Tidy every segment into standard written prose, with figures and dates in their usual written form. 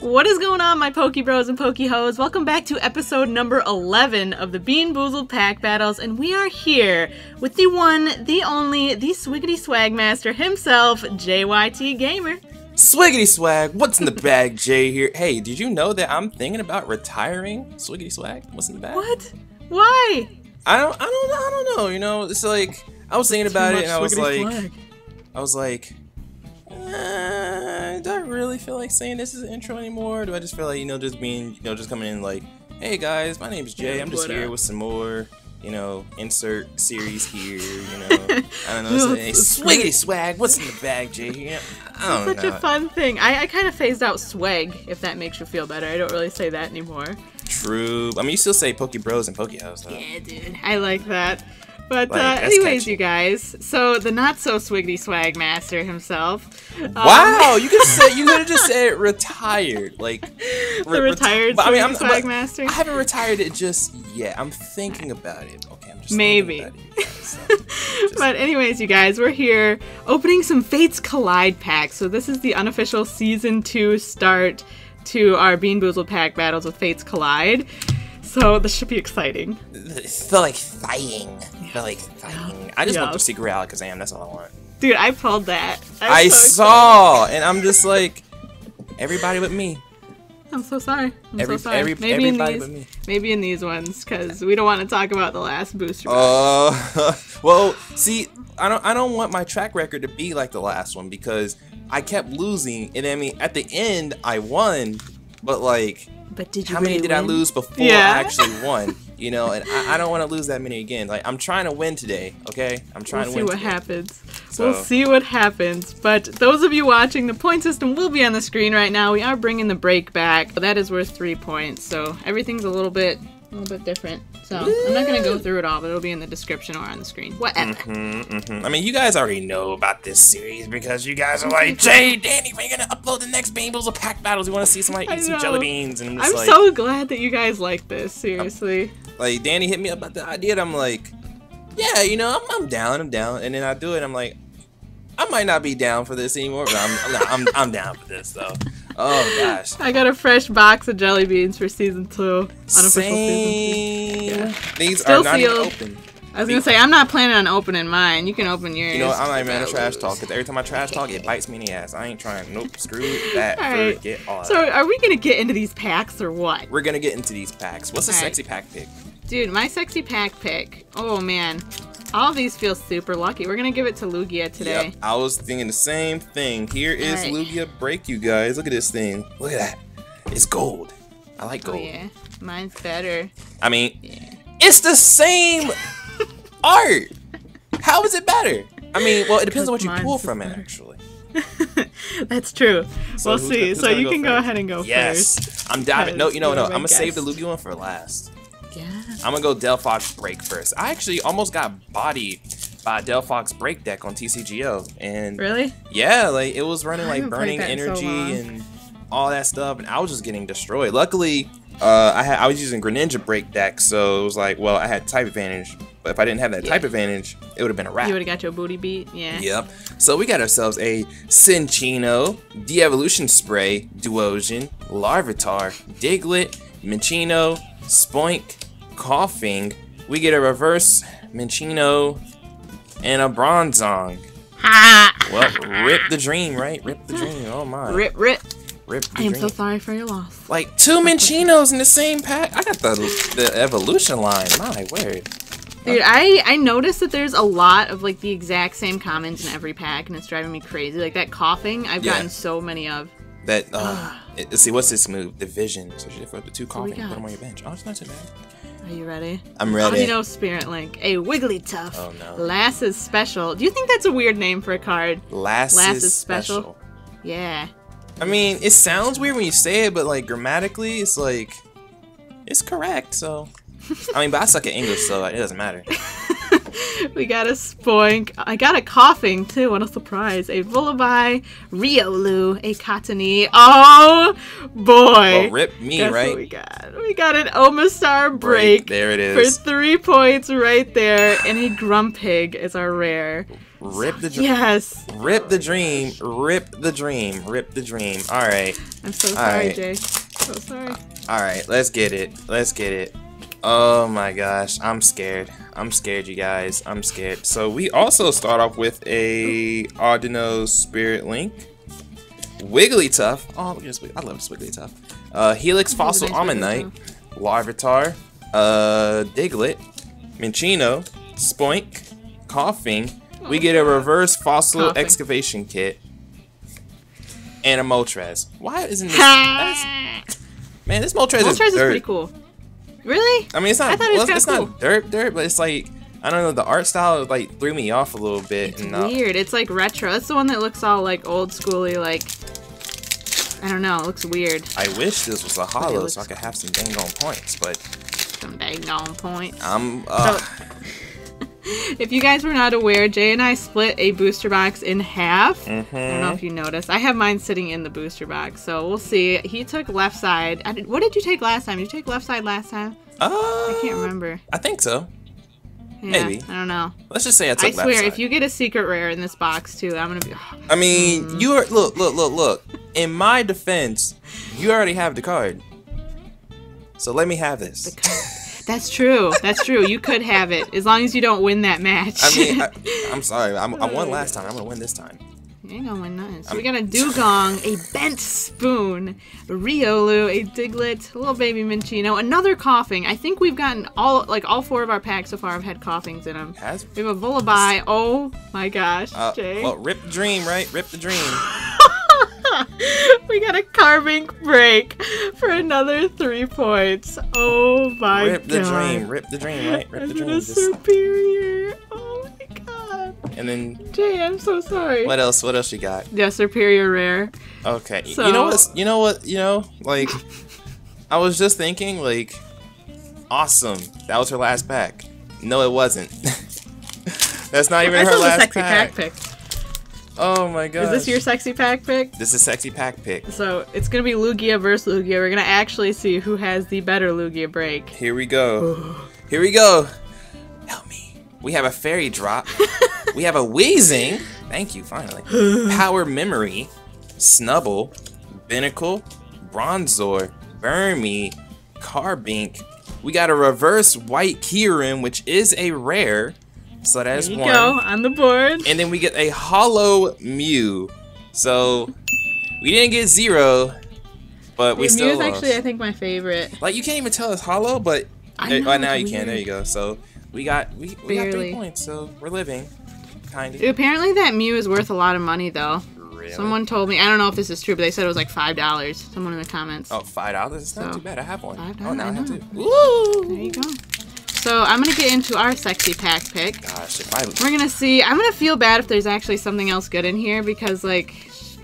What is going on, my Poke Bros and Poke Hoes? Welcome back to episode number 11 of the Bean Boozled Pack Battles, and we are here with the one, the only, the Swiggity Swag Master himself, JayYTGamer. Swiggity Swag, what's in the bag, Jay here? Hey, did you know that I'm thinking about retiring? Swiggity Swag, what's in the bag? What? Why? I don't know, you know, it's like, I was thinking about it and I was like, do I really feel like saying this is an intro anymore? Or do I just feel like, you know, just being, you know, just coming in like, hey guys, my name's Jay, I'm just here with some more, you know, insert series here, you know. I don't know, hey, Swiggity Swag, what's in the bag, Jay? You know, I don't know. Such a fun thing. I kind of phased out swag, if that makes you feel better. I don't really say that anymore. True. I mean, you still say Poke Bros and Poke House, though. Yeah, dude. I like that. But like, anyways, catchy. You guys, so the not-so-Swiggity Swag Master himself. Wow, you could have just said retired. Like, the retired Swag Master? I haven't retired it just yet. I'm thinking about it. Okay, I'm just maybe. Thinking about it. But anyways, you guys, we're here opening some Fates Collide packs. So this is the unofficial Season 2 start to our Bean Boozled Pack Battles with Fates Collide. So this should be exciting. It's so exciting. I just want the Secret Rare Alakazam. That's all I want. Dude, I pulled that. I saw, and I'm just like, everybody but me. I'm so sorry. I'm so sorry. Maybe everybody but me. Maybe in these ones, because we don't want to talk about the last booster. Well, see, I don't want my track record to be like the last one because I kept losing, and I mean, at the end, I won, but like. But did you How many did I lose before I actually won? You know, and I don't want to lose that many again. Like, I'm trying to win today, okay? I'm trying to win. We'll see what happens. We'll see what happens. But those of you watching, the point system will be on the screen right now. We are bringing the break back. That is worth 3 points, so everything's a little bit different. So I'm not going to go through it all, but it'll be in the description or on the screen. Whatever. I mean, you guys already know about this series because you guys are like, Jay, Danny, we're going to upload the next Bean Boozled Pack Battles. We want to see somebody eat some jelly beans. And I'm like, so glad that you guys like this, seriously. Like, Danny hit me up about the idea, and I'm like, yeah, you know, I'm down. And then I do it, and I'm like, I might not be down for this anymore, but I'm down for this, though. Oh, gosh. I got a fresh box of jelly beans for Season 2. Unofficial Season 2. Yeah. These still are not sealed. Even open. I was going to say, I'm not planning on opening mine. You can open yours. You know what? I'm not even going to trash talk, because every time I trash talk, it bites me in the ass. I ain't trying. Nope. Screw that. All right. So are we going to get into these packs or what? We're going to get into these packs. What's a sexy pack pick? Dude, my sexy pack pick. Oh, man. All these feel super lucky. We're going to give it to Lugia today. Yep, I was thinking the same thing. Here is Lugia Break, you guys. Look at this thing. Look at that. It's gold. I like gold. Oh, yeah. Mine's better. I mean, it's the same art. How is it better? I mean, well, it depends on what you pull from it, actually. That's true. So we'll see. So you can go ahead and go first. Yes. I'm diving. No, you know, no. I'm going to save the Lugia one for last. Yeah. I'm gonna go Delphox Break first. I actually almost got bodied by Delphox Break deck on TCGO, and really, yeah, like it was running like burning energy and all that stuff, and I was just getting destroyed. Luckily, I was using Greninja Break deck, so it was like, well, I had type advantage, but if I didn't have that type advantage, it would have been a wrap. You would have got your booty beat, yeah. Yep. So we got ourselves a Cinccino, De-Evolution Spray, Duosion, Larvitar, Diglett, Minccino, Spoink. Koffing, we get a reverse Minccino and a Bronzong. Well, rip the dream, right? Rip the dream. Oh my. Rip. I am so sorry for your loss. Like two Minccinos in the same pack. I got the evolution line. My word. Dude, I noticed that there's a lot of like the exact same comments in every pack, and it's driving me crazy. Like that Koffing, I've gotten so many of. That see, what's this move? The Vision. So you put the two Koffing, put them on your bench. Oh, it's not too bad. Are you ready? I'm ready. Audino Spirit Link, a Wigglytuff. Oh no. Lass's Special. Do you think that's a weird name for a card? Lass's Special. Yeah. I mean, it sounds weird when you say it, but like grammatically, it's like it's correct. So, I mean, but I suck at English, so it doesn't matter. We got a Spoink. I got a Koffing too. What a surprise! A Vullaby, Riolu, a Cottonee. Oh boy! Well, rip me, right? What we got. We got an Omastar break. There it is. For 3 points right there, and a Grumpig is our rare. Rip the dream. Yes. Rip the dream. Rip the dream. Rip the dream. All right. I'm so sorry, right. Jay. So sorry. All right. Let's get it. Let's get it. Oh my gosh. I'm scared. I'm scared, you guys. I'm scared. So we also start off with a Audino Spirit Link. Wigglytuff. Oh, look at this Wigglytuff. I love this Wigglytuff. Helix Fossil Omanyte. Larvitar. Diglett. Minccino. Spoink. Koffing. We get a reverse fossil excavation kit and a Moltres. Why isn't this? Man, this Moltres is pretty cool. Really? I mean, it's not. It's not dirt, but it's like I don't know. The art style like threw me off a little bit. It's weird. It's like retro. It's the one that looks all like old schooly. Like I don't know. It looks weird. I wish this was a holo so I could have some dang on points, but some dang on points. I'm. If you guys were not aware, Jay and I split a booster box in half. I don't know if you noticed. I have mine sitting in the booster box, so we'll see. He took left side. What did you take last time? Did you take left side last time? I can't remember. I think so. Yeah, maybe. I don't know. Let's just say I took left side. I swear, if you get a secret rare in this box, too, I'm going to be... I mean, you are... Look. In my defense, you already have the card. So let me have this. The card. That's true. That's true. You could have it as long as you don't win that match. I mean, I'm sorry. I won last time. I'm gonna win this time. You ain't gonna win nothing. So we got a Dugong, a Bent Spoon, a Riolu, a Diglett, a little baby Minccino, another Koffing. I think we've gotten all four of our packs so far have had Koffings in them. We have a Vullaby. Oh my gosh, Jay. Well, rip the dream, right? Rip the dream. We got a Carbink break for another 3 points. Oh my god. Rip the dream, right? Rip the dream. This is superior. Oh my god. And then Jay, I'm so sorry. What else you got? Yeah, superior rare. Okay. So, you know, I was just thinking, like, awesome. That was her last pack. No, it wasn't. That's not even her last pack. Oh my god! Is this your sexy pack pick? This is sexy pack pick. So it's gonna be Lugia versus Lugia. We're gonna actually see who has the better Lugia break. Here we go. Here we go. Help me. We have a Fairy Drop. We have a Wheezing. Thank you. Finally. Power Memory. Snubble. Binnacle. Bronzor. Burmy. Carbink. We got a reverse White Kyurem, which is a rare. So that's one. There you go, on the board. And then we get a hollow Mew. So we didn't get zero, but we still Mew's actually, I think, my favorite. Like, you can't even tell it's hollow, but right now you can. There you go. So we got 3 points, so we're living. Kind of. Apparently that Mew is worth a lot of money, though. Really? Someone told me. I don't know if this is true, but they said it was like $5. Someone in the comments. Oh, $5? It's not too bad. I have one. Oh, now I have two. Woo! There you go. So I'm going to get into our sexy pack pick. Gosh, we're going to see. I'm going to feel bad if there's actually something else good in here because, like,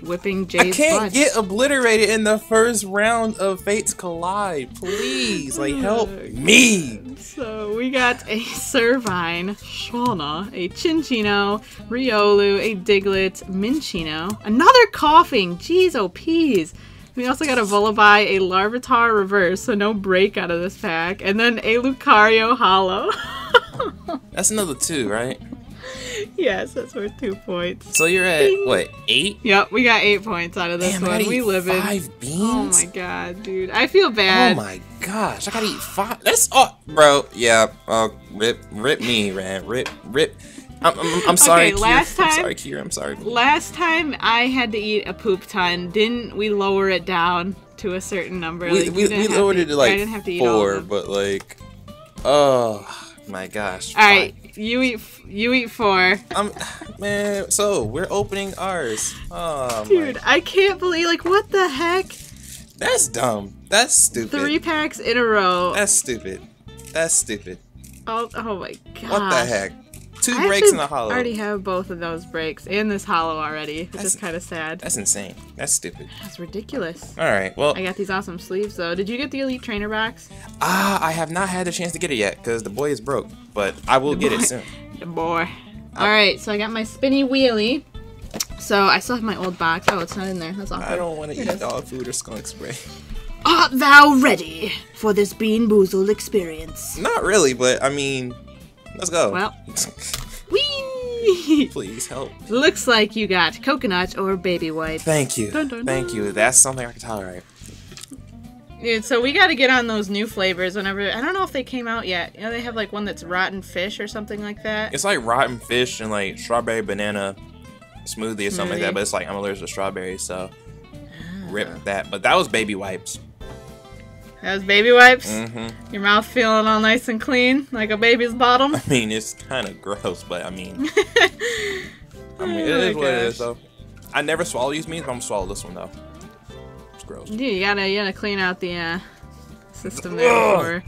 whipping Jay's get obliterated in the first round of Fates Collide. Please, like, help me. So we got a Servine, Shauna, a Cinccino, Riolu, a Diglett, Minccino, another Koffing. Jeez, oh, peas. We also got a Vullaby, a Larvitar reverse, so no break out of this pack, and then a Lucario hollow. That's another 2, right? Yes, that's worth 2 points. So you're at, what, 8? Yep, we got 8 points out of this one. We live in 5 beans? Oh my god, dude. I feel bad. Oh my gosh, I gotta eat 5. That's all, bro. Yeah, rip me, man. Rip. I'm sorry, okay, Kira. I'm sorry. Last time I had to eat a poop ton. Didn't we lower it down to a certain number? We lowered it to like 4, but like, oh my gosh. All right, you eat 4. Man. So we're opening ours. Oh, dude, I can't believe what the heck. That's dumb. That's stupid. 3 packs in a row. That's stupid. That's stupid. Oh my god. What the heck. 2 breaks in the hollow. I already have both of those breaks and this hollow already, which is kind of sad. That's insane. That's stupid. That's ridiculous. All right, well. I got these awesome sleeves, though. Did you get the Elite Trainer box? I have not had the chance to get it yet because the boy is broke, but I will get it soon. The boy. All right, so I got my spinny wheelie. So I still have my old box. Oh, it's not in there. That's awful. I don't want to eat dog food or skunk spray. Art thou ready for this Bean Boozled experience? Not really, but I mean... Let's go. Well, wee! me. Please help me. Looks like you got coconut or baby wipes. Thank you. Dun, dun, dun. Thank you. That's something I can tolerate. Dude, so we gotta get on those new flavors whenever... I don't know if they came out yet. You know, they have, like, one that's rotten fish or something like that. It's, like, rotten fish and, like, strawberry banana smoothie or something like that. But it's, like, I'm allergic to strawberries, so... Rip that. But that was baby wipes. That was baby wipes? Mm-hmm. Your mouth feeling all nice and clean, like a baby's bottom? I mean, it's kind of gross, but, I mean... it is what it is, though. I never swallow these meats, but I'm gonna swallow this one, though. Gross. Dude, you gotta clean out the system there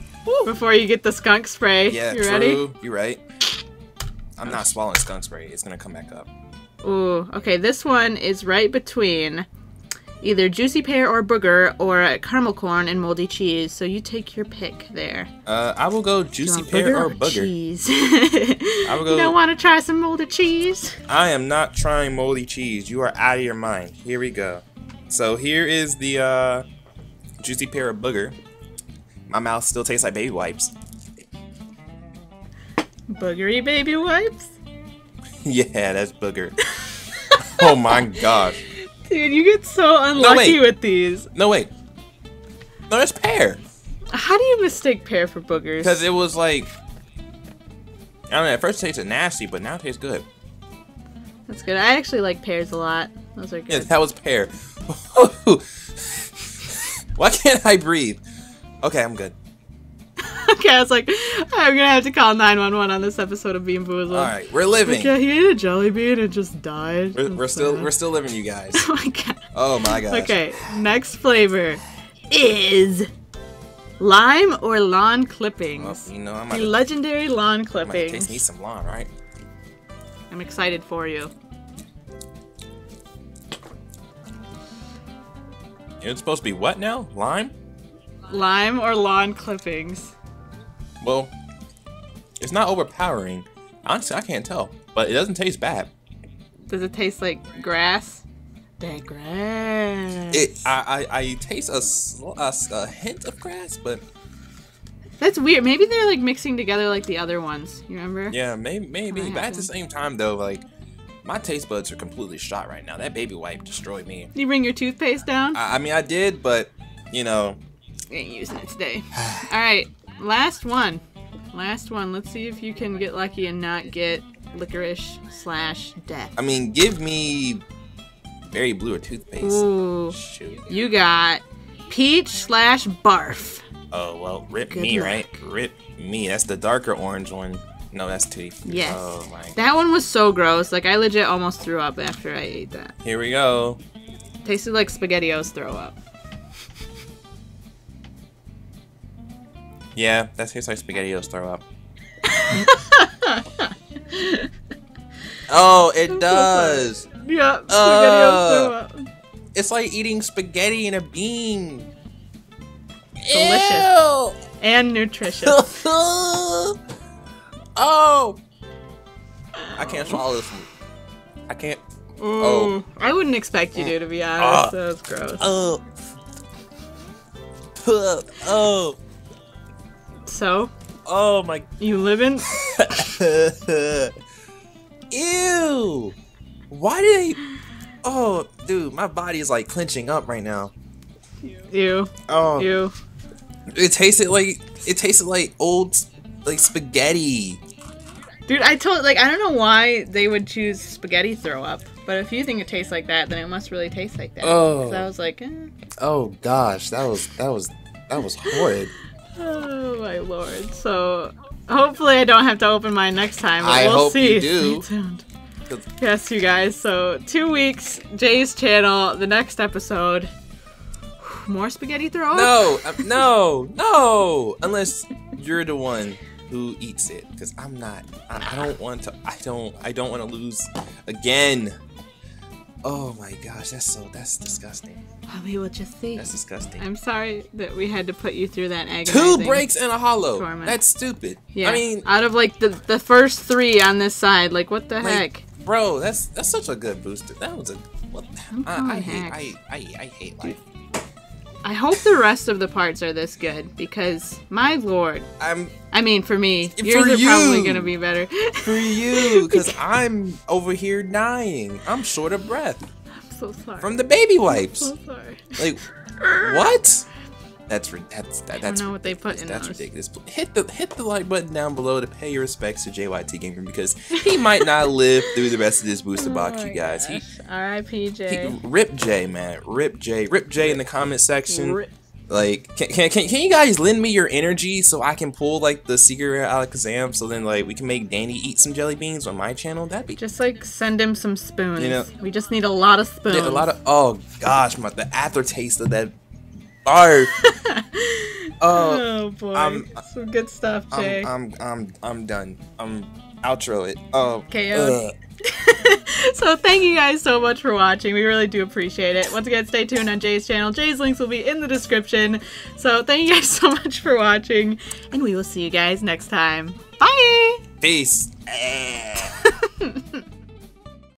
before you get the skunk spray. Yeah, you ready? True. You're right. I'm not swallowing skunk spray. It's gonna come back up. Ooh, okay. This one is right between either juicy pear or booger or caramel corn and moldy cheese. So you take your pick there. I will go juicy pear or booger. Cheese. I will go. You don't want to try some moldy cheese? I am not trying moldy cheese. You are out of your mind. Here we go. So here is the juicy pear booger. My mouth still tastes like baby wipes. Boogery baby wipes? Yeah, that's booger. Oh my gosh. Dude, you get so unlucky with these. No, wait. No, that's pear. How do you mistake pear for boogers? Because it was like... I don't know, at first it tasted nasty, but now it tastes good. That's good. I actually like pears a lot. Those are good. Yeah, that was pear. Why can't I breathe? Okay, I'm good. Okay, I was like, I'm gonna have to call 911 on this episode of Bean Boozled. All right, we're living. Yeah, he ate a jelly bean and just died. We're still living, you guys. Oh my god. Oh my god. Okay, next flavor is lime or lawn clippings. Well, you know, the legendary lawn clippings. I need some lawn, right? I'm excited for you. It's supposed to be what now? Lime? Lime or lawn clippings. Well, it's not overpowering. Honestly, I can't tell. But it doesn't taste bad. Does it taste like grass? That grass. I taste a hint of grass, but... That's weird. Maybe they're like mixing together like the other ones. You remember? Yeah, maybe. But at the same time, though, like... My taste buds are completely shot right now. That baby wipe destroyed me. Did you bring your toothpaste down? I mean, I did, but, you know. I ain't using it today. All right, last one. Last one. Let's see if you can get lucky and not get licorice/death. I mean, give me berry blue or toothpaste. Ooh. Shoot. You got peach/barf. Oh, well, rip Good me, luck. Right? Rip me. That's the darker orange one. No, that's too. Yes. Oh, my God. That one was so gross. Like, I legit almost threw up after I ate that. Here we go. Tasted like SpaghettiOs throw up. Yeah, that tastes like SpaghettiOs throw up. Oh, it does. Yeah, SpaghettiOs throw up. It's like eating spaghetti in a bean. Delicious. Ew. And nutritious. Oh! I can't swallow this one. I can't. Oh. I wouldn't expect you to be honest. That was gross. Oh. So? Oh my. You living? Ew! Why did I. Oh, dude, my body is like clenching up right now. Ew. Oh. Ew. It tasted like old, like, spaghetti. Dude, I don't know why they would choose spaghetti throw up, but if you think it tastes like that, then it must really taste like that. Oh. Because I was like, eh. Oh gosh, that was horrid. Oh my lord. So hopefully I don't have to open mine next time. But we'll see. You do. Stay tuned. Yes, you guys. So 2 weeks, Jay's channel. The next episode, more spaghetti throw up. No. Unless you're the one who eats it, because I'm not. I don't want to lose again. Oh my gosh, that's disgusting. Well, we will just see. That's disgusting. I'm sorry that we had to put you through that agonizing 2 breaks and a hollow. Torment. That's stupid. Yeah. I mean, out of like the first 3 on this side, like what the heck? Bro, that's such a good booster. That was a what? I hate life. I hope the rest of the parts are this good, because, my lord. I mean, for me, yours are probably going to be better. For you, because I'm over here dying. I'm short of breath. I'm so sorry. From the baby wipes. I'm so sorry. Like, what? That's I don't know what they put in those. That's ridiculous. Hit the like button down below to pay your respects to JayYTGamer, because he might not live through the rest of this booster box, you guys. R.I.P. Jay. Rip Jay, man. Rip Jay. Rip Jay in the comment section. Rip. Like, can you guys lend me your energy so I can pull like the Secret Rare Alakazam, so then like we can make Danny eat some jelly beans on my channel? That'd be just like send him some spoons. You know, we just need a lot of spoons. Yeah, a lot of oh gosh, my, the aftertaste of that. Oh boy! Some good stuff, Jay. I'm done. I'm outro it. Oh. KO. So thank you guys so much for watching. We really do appreciate it. Once again, stay tuned on Jay's channel. Jay's links will be in the description. So thank you guys so much for watching, and we will see you guys next time. Bye. Peace.